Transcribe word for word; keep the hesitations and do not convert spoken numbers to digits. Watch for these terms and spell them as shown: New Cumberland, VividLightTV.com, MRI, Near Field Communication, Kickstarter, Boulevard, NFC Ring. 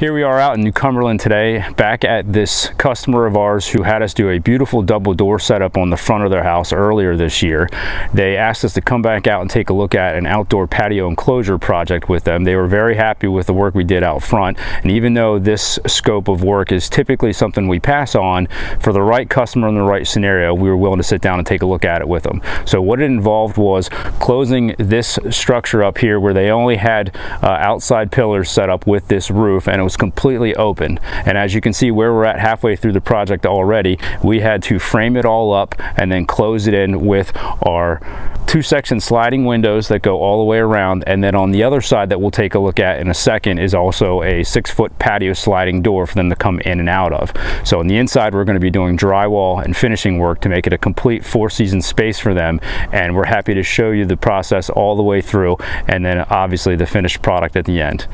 Here we are out in New Cumberland today, back at this customer of ours who had us do a beautiful double door setup on the front of their house earlier this year. They asked us to come back out and take a look at an outdoor patio enclosure project with them. They were very happy with the work we did out front, and even though this scope of work is typically something we pass on, for the right customer in the right scenario, we were willing to sit down and take a look at it with them. So what it involved was closing this structure up here where they only had uh, outside pillars set up with this roof, and it was completely open. And as you can see where we're at halfway through the project already, we had to frame it all up and then close it in with our two section sliding windows that go all the way around. And then on the other side that we'll take a look at in a second is also a six foot patio sliding door for them to come in and out of. So on the inside, we're going to be doing drywall and finishing work to make it a complete four season space for them. And we're happy to show you the process all the way through, and then obviously the finished product at the end.